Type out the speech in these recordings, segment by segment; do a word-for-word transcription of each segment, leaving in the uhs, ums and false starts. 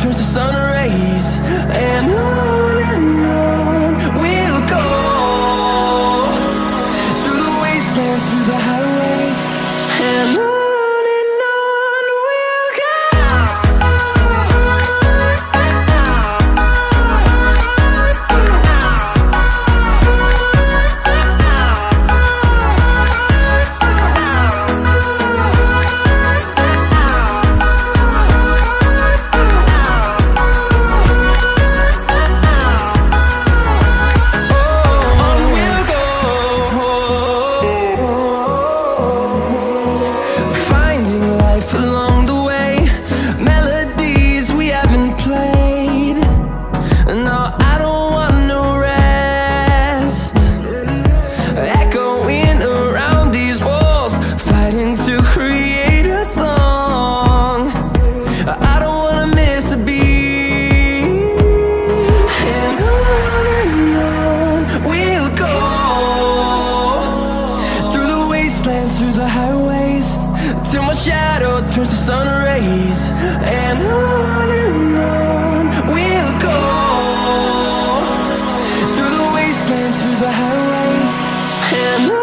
turns to sun rays. And on and on we'll go, through the wastelands, through the highways, and on. Through the highways, till my shadow turns to sun rays. And on and on we'll go, through the wastelands, through the highways, and on.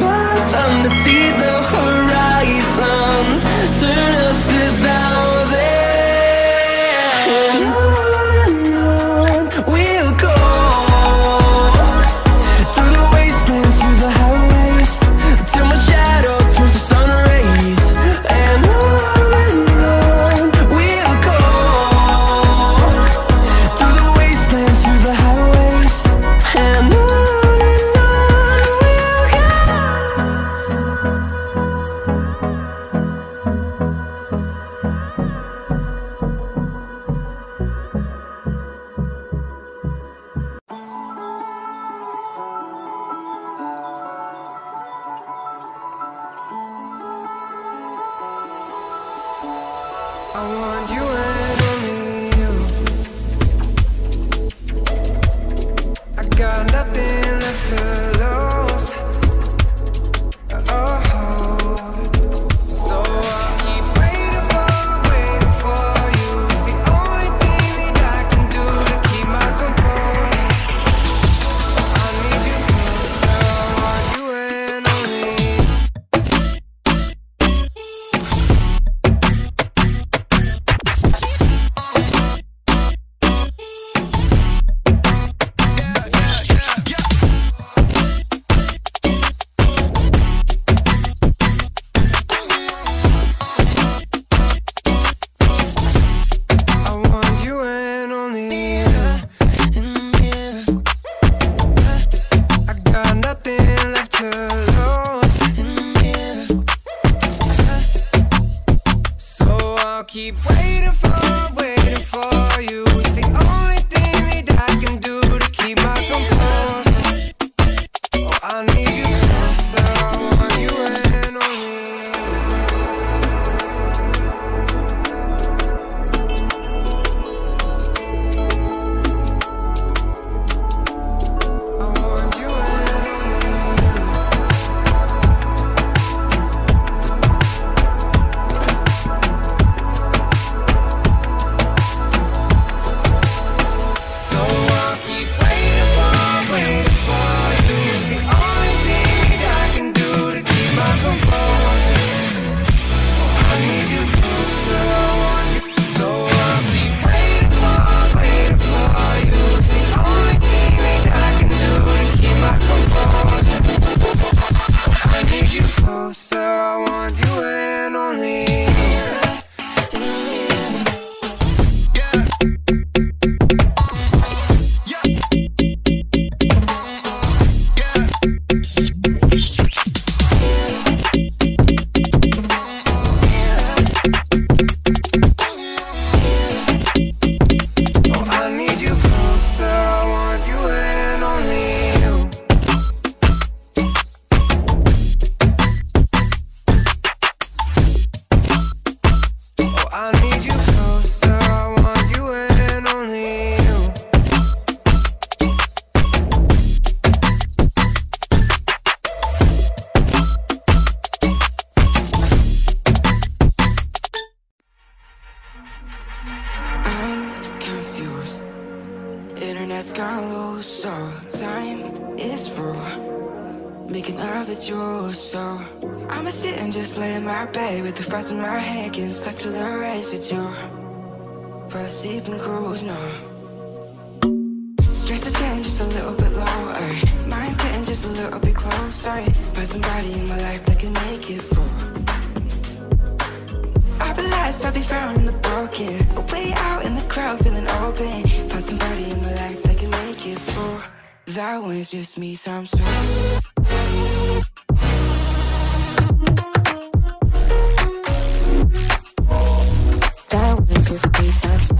by them. To see the horizon turn us to thousands, and on and on we'll go, through the wastelands, through the highways, till my shadow turns to sun rays. And I want you and only you. I got nothing left to lose. closer, I want you and only you, and you. Yeah. Yeah. Oh, I need you closer, I want you and only you. I need you closer, I want you and only you. I'm confused, internet's gone loose, so time is through making love with you, so I'ma sit and just lay in my bed with the frost in my head, getting stuck to the race with you. Fall asleep and cruise, no. Stress is getting just a little bit lower, mind's getting just a little bit closer. Find somebody in my life that can make it through. I realize I'll be found in the broken, a way out in the crowd, feeling open. Find somebody in my life that can make it through. That one's just me times two. That was just me.